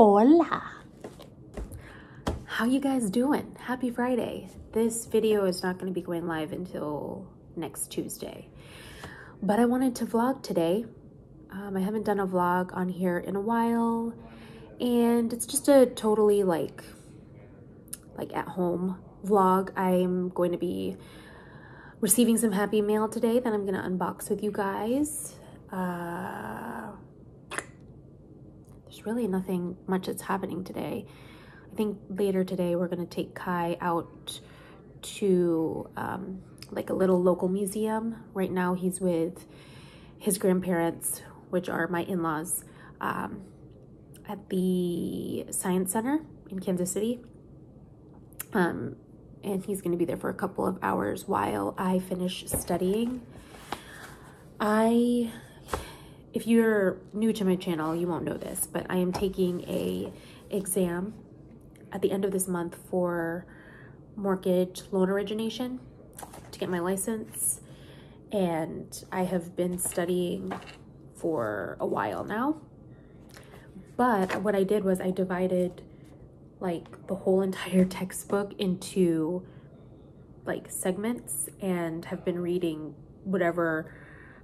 Hola! How you guys doing? Happy Friday. This video is not going to be going live until next Tuesday, but I wanted to vlog today. I haven't done a vlog on here in a while, and it's just a totally like at home vlog. I'm going to be receiving some happy mail today that I'm going to unbox with you guys. There's really nothing much that's happening today. I think later today we're going to take Kai out to like a little local museum. Right now he's with his grandparents, which are my in-laws, at the Science Center in Kansas City. And he's going to be there for a couple of hours while I finish studying. If you're new to my channel, you won't know this, but I am taking an exam at the end of this month for mortgage loan origination to get my license. And I have been studying for a while now. But what I did was I divided like the whole entire textbook into like segments and have been reading whatever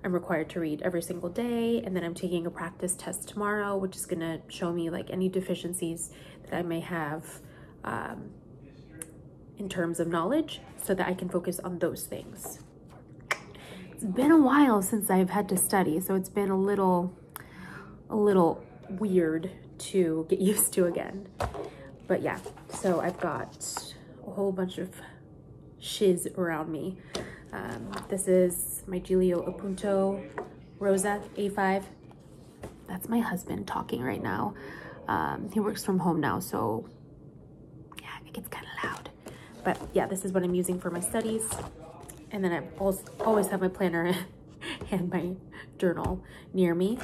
I'm required to read every single day, and then I'm taking a practice test tomorrow, which is gonna show me like any deficiencies that I may have in terms of knowledge, so that I can focus on those things. It's been a while since I've had to study, so it's been a little weird to get used to again. But yeah, so I've got a whole bunch of shiz around me. This is my Giulio Appunto Rosa A5. That's my husband talking right now. He works from home now, so yeah, it gets kind of loud. But yeah, this is what I'm using for my studies. And then I always have my planner and my journal near me.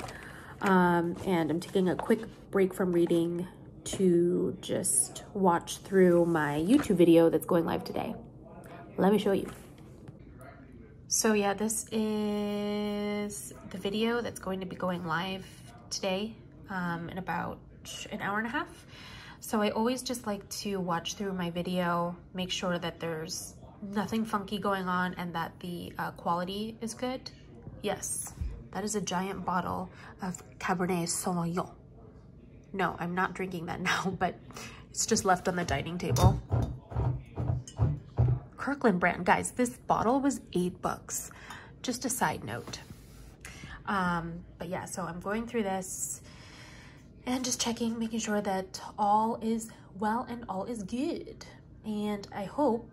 And I'm taking a quick break from reading to just watch through my YouTube video that's going live today. Let me show you. So yeah, this is the video that's going to be going live today in about an hour and a half. So I always just like to watch through my video, make sure that there's nothing funky going on and that the quality is good. Yes, that is a giant bottle of Cabernet Sauvignon. No, I'm not drinking that now, but it's just left on the dining table. Kirkland brand, guys. This bottle was $8. Just a side note. But yeah, so I'm going through this and just checking, making sure that all is well and all is good. And I hope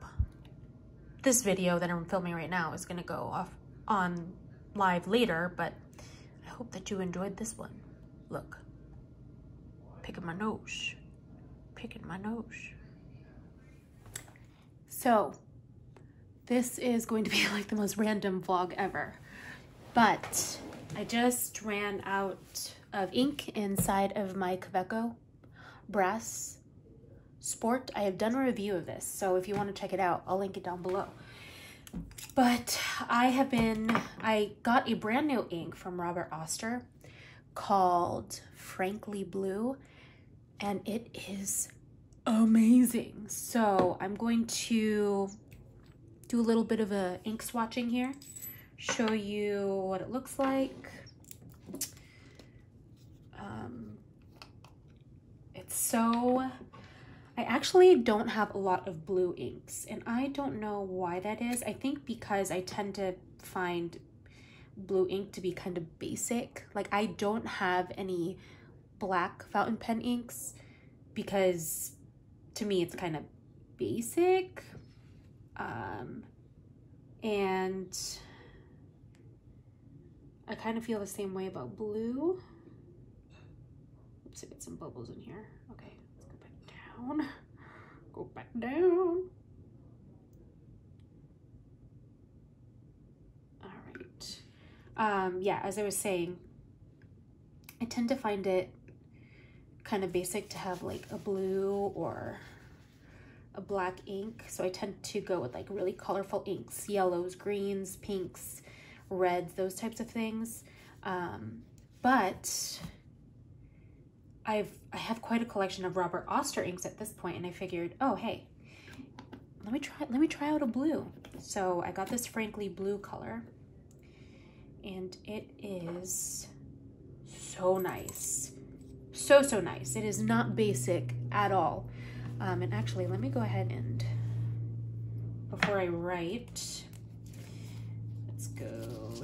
this video that I'm filming right now is gonna go off on live later, but I hope that you enjoyed this one. Look, picking my nose, picking my nose. So, this is going to be like the most random vlog ever, but I just ran out of ink inside of my Kaveco Brass Sport. I have done a review of this, so if you want to check it out, I'll link it down below. But I got a brand new ink from Robert Oster called Frankly Blue, and it is amazing. So I'm going to do a little bit of a ink swatching here, show you what it looks like. I actually don't have a lot of blue inks, and I don't know why that is. I think because I tend to find blue ink to be kind of basic. Like, I don't have any black fountain pen inks because to me, it's kind of basic, and I kind of feel the same way about blue. Oops, I got some bubbles in here. Okay, let's go back down. Go back down. All right. Yeah, as I was saying, I tend to find it kind of basic to have like a blue or a black ink, so I tend to go with like really colorful inks, yellows, greens, pinks, reds, those types of things. But I have quite a collection of Robert Oster inks at this point, and I figured, oh hey, let me try out a blue. So I got this Frankly Blue color, and it is so nice, so nice. It is not basic at all. And actually, let me go ahead and before I write, let's go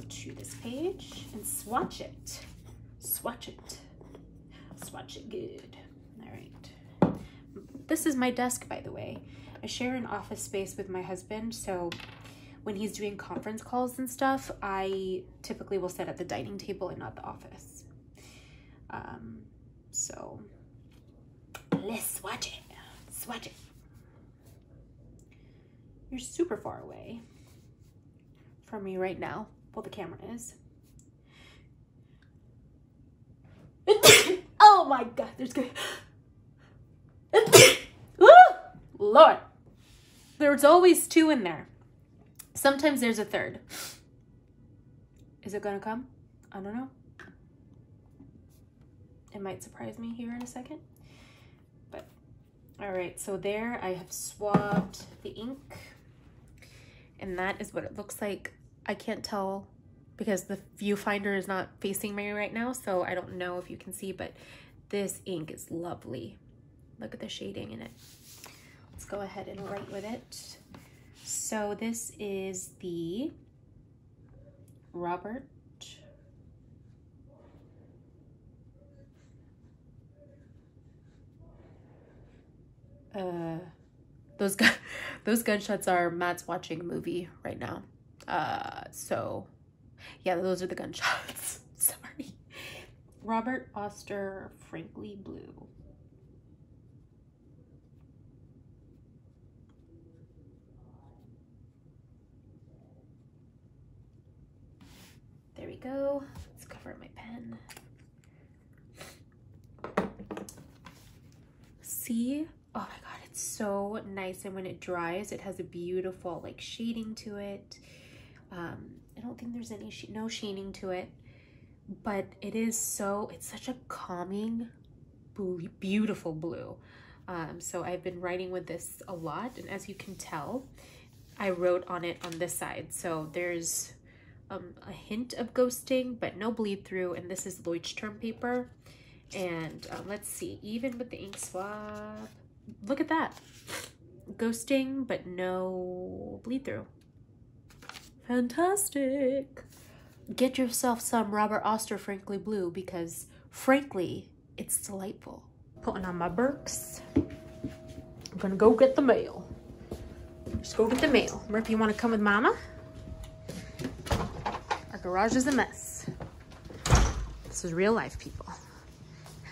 to this page and swatch it. Swatch it good. All right. This is my desk, by the way. I share an office space with my husband, so when he's doing conference calls and stuff, I typically will sit at the dining table and not the office. So let's swatch it. You're super far away from me right now. Well, the camera is. Oh my God, there's good. Lord, there's always two in there. Sometimes there's a third. Is it gonna come? I don't know. It might surprise me here in a second. But all right, so there I have swabbed the ink, and that is what it looks like. I can't tell because the viewfinder is not facing me right now, so I don't know if you can see, but this ink is lovely. Look at the shading in it. Let's go ahead and write with it. So this is the Robert those gunshots are Matt's watching a movie right now. So yeah, those are the gunshots. Sorry. Robert Oster Frankly Blue. There we go. Let's cover my pen. See? Oh my God, it's so nice. And when it dries, it has a beautiful like shading to it. I don't think there's any, no sheening to it, but it is so, it's such a calming, beautiful blue. So I've been writing with this a lot. And as you can tell, I wrote on it on this side. So there's a hint of ghosting, but no bleed through. And this is Leuchtturm paper. And let's see, even with the ink swab, look at that. Ghosting, but no bleed through. Fantastic. Get yourself some Robert Oster Frankly Blue because frankly, it's delightful. Putting on my Birks. I'm gonna go get the mail. Just go get the mail. Murphy, you wanna come with Mama? Our garage is a mess. This is real life, people.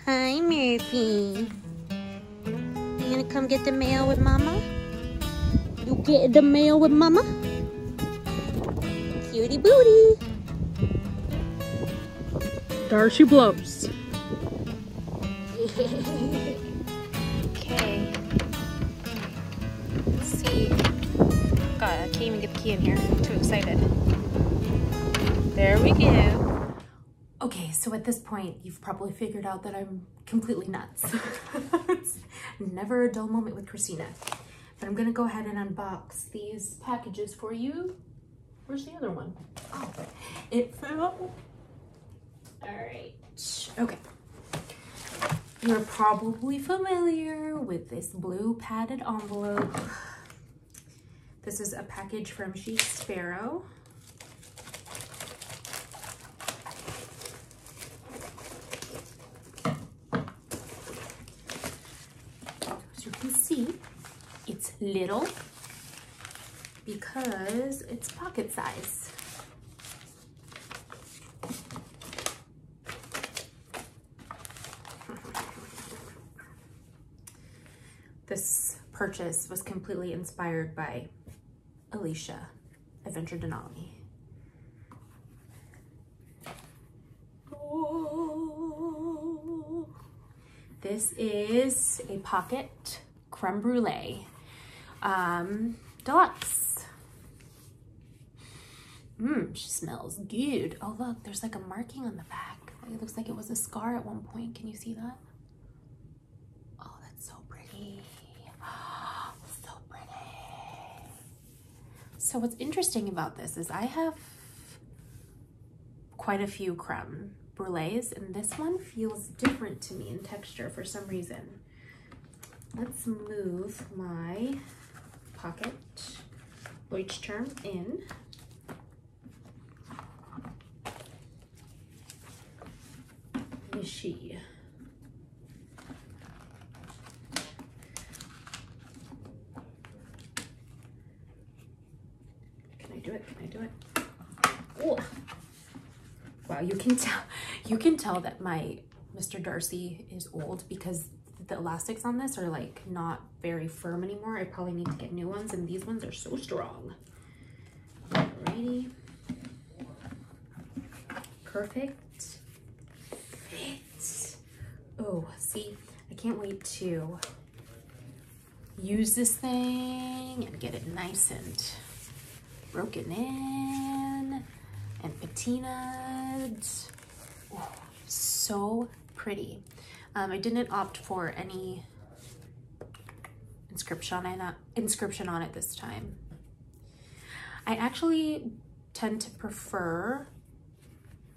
Hi, Murphy. You gonna come get the mail with Mama? You get the mail with Mama? Cutie booty. Darcy blows. Okay. Let's see. God, I can't even get the key in here. I'm too excited. There we go. Okay, so at this point, you've probably figured out that I'm completely nuts. Never a dull moment with Christina. But I'm gonna go ahead and unbox these packages for you. Where's the other one? Oh, it fell. All right. Okay. You're probably familiar with this blue padded envelope. This is a package from Chic Sparrow. As you can see, it's little, because it's pocket size. This purchase was completely inspired by Alicia Adventure Denali. Oh. This is a pocket creme brulee deluxe. She smells good. Oh, look, there's like a marking on the back. It looks like it was a scar at one point. Can you see that? So what's interesting about this is I have quite a few creme brulees, and this one feels different to me in texture for some reason. Let's move my pocket Leuchtturm in. Is she? Can I do it? Oh, wow! You can tell that my Mr. Darcy is old because the elastics on this are like not very firm anymore. I probably need to get new ones, and these ones are so strong. Alrighty, perfect fit. Oh, see, I can't wait to use this thing and get it nice and broken in and patinaed. Oh, so pretty. I didn't opt for any inscription on it this time. I actually tend to prefer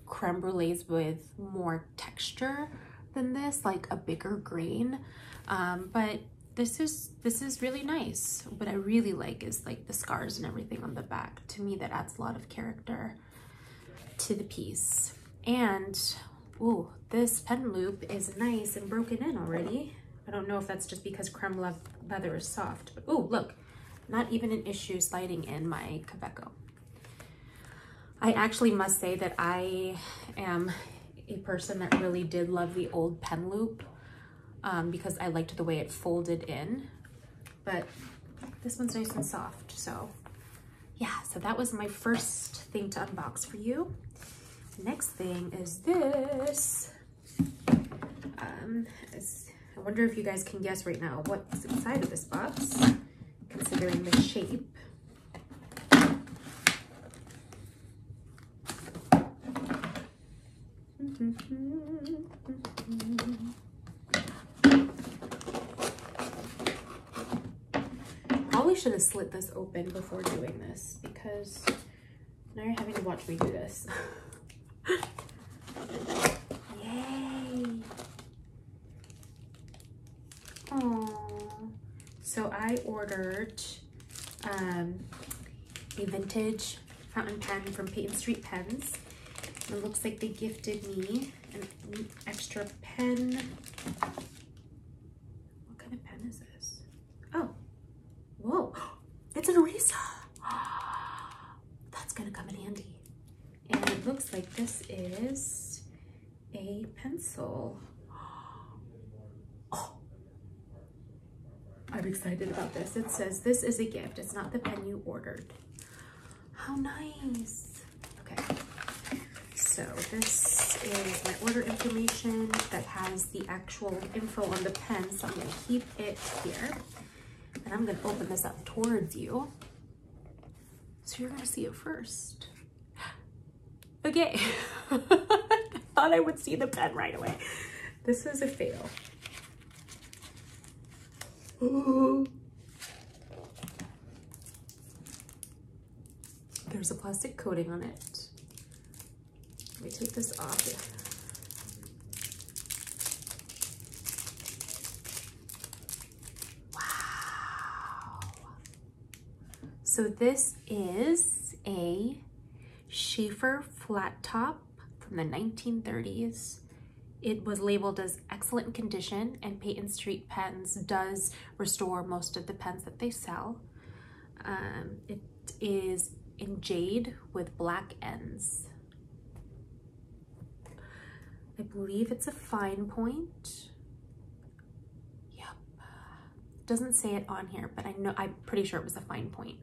creme brulees with more texture than this, like a bigger grain. But this is really nice. What I really like is like the scars and everything on the back. To me, that adds a lot of character to the piece. And ooh, this pen loop is nice and broken in already. I don't know if that's just because creme leather is soft, but ooh, look, not even an issue sliding in my Kaveco. I actually must say that I am a person that really did love the old pen loop because I liked the way it folded in, but this one's nice and soft. So yeah, so that was my first thing to unbox for you. Next thing is this. I wonder if you guys can guess right now what's inside of this box, considering the shape. Probably should have slit this open before doing this because now you're having to watch me do this. Yay! Oh, so I ordered a vintage fountain pen from Peyton Street Pens. It looks like they gifted me an extra pen. What kind of pen is this? Oh, whoa! It's an eraser. That's gonna come in handy. And it looks like this is a pencil. Oh, I'm excited about this. It says, this is a gift. It's not the pen you ordered. How nice. Okay, so this is my order information that has the actual info on the pen. So I'm gonna keep it here and I'm gonna open this up towards you. So you're gonna see it first. Okay, I thought I would see the pen right away. This is a fail. Ooh. There's a plastic coating on it. Let me take this off. Wow. So this is a Sheaffer flat top from the 1930s. It was labeled as excellent condition, and Peyton Street Pens does restore most of the pens that they sell. It is in jade with black ends. I believe it's a fine point. Yep. Doesn't say it on here, but I know, I'm pretty sure it was a fine point.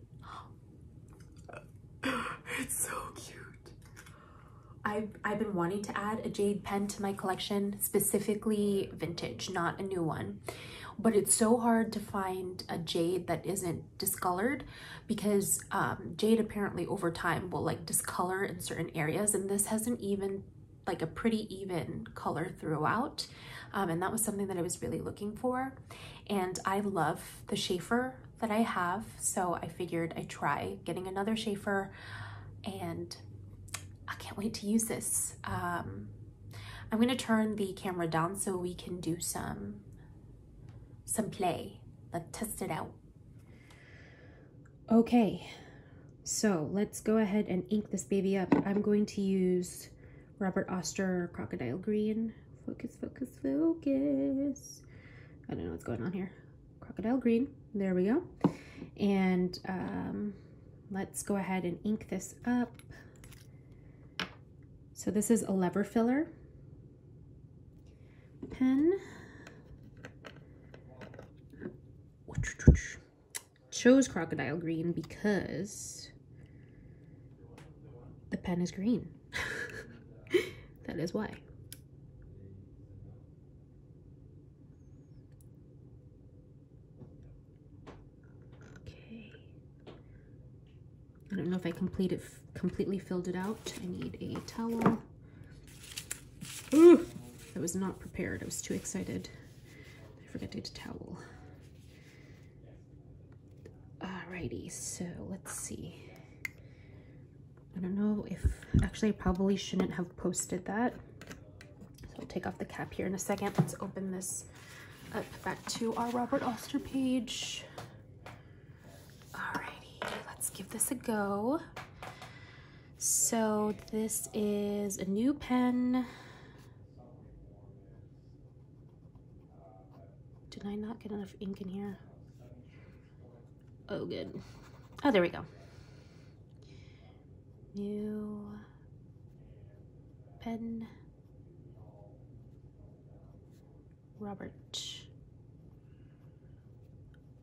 It's so cute. I've been wanting to add a jade pen to my collection, specifically vintage, not a new one. But it's so hard to find a jade that isn't discolored because jade apparently over time will like discolor in certain areas, and this has an even, like a pretty even color throughout. And that was something that I was really looking for. and I love the Sheaffer that I have, so I figured I'd try getting another Sheaffer, and I can't wait to use this. I'm gonna turn the camera down so we can do some play. Let's test it out. Okay, so let's go ahead and ink this baby up. I'm going to use Robert Oster Crocodile Green. Focus, focus, focus. I don't know what's going on here. Crocodile Green, there we go. And let's go ahead and ink this up. So this is a lever filler pen. Chose Crocodile Green because the pen is green. That is why. Okay. I don't know if I completely filled it out. I need a towel. Ooh, I was not prepared. I was too excited. I forgot to get a towel. Alrighty, so let's see. I don't know if, actually I probably shouldn't have posted that. So I'll take off the cap here in a second. Let's open this up back to our Robert Oster page. Alrighty, let's give this a go. So this is a new pen. Did I not get enough ink in here? Oh, good. Oh, there we go. New pen. Robert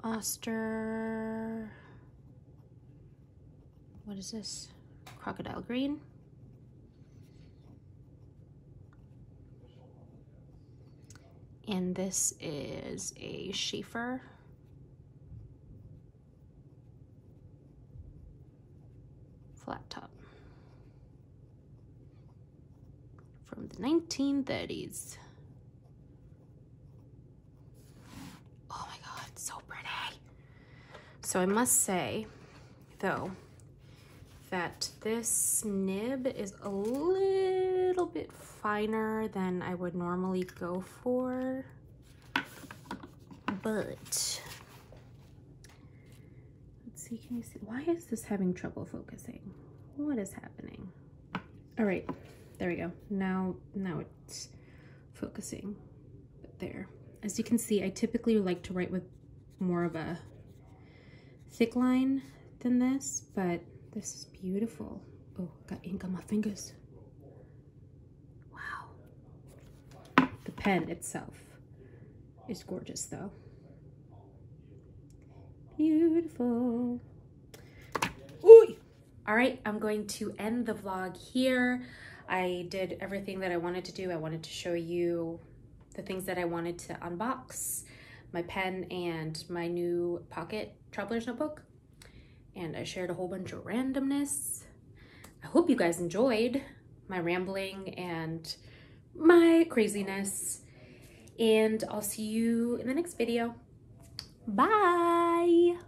Oster. What is this? Crocodile Green. And this is a Sheaffer. Flat top from the 1930s. Oh my God, so pretty. So I must say though that this nib is a little bit finer than I would normally go for, but can you see? Why is this having trouble focusing? What is happening? All right, there we go. Now it's focusing. But there. As you can see, I typically like to write with more of a thick line than this, but this is beautiful. Oh, I got ink on my fingers. Wow. The pen itself is gorgeous though. Beautiful. Ooh. All right, I'm going to end the vlog here. I did everything that I wanted to do. I wanted to show you the things that I wanted to unbox, my pen and my new pocket traveler's notebook. And I shared a whole bunch of randomness. I hope you guys enjoyed my rambling and my craziness. And I'll see you in the next video. Bye.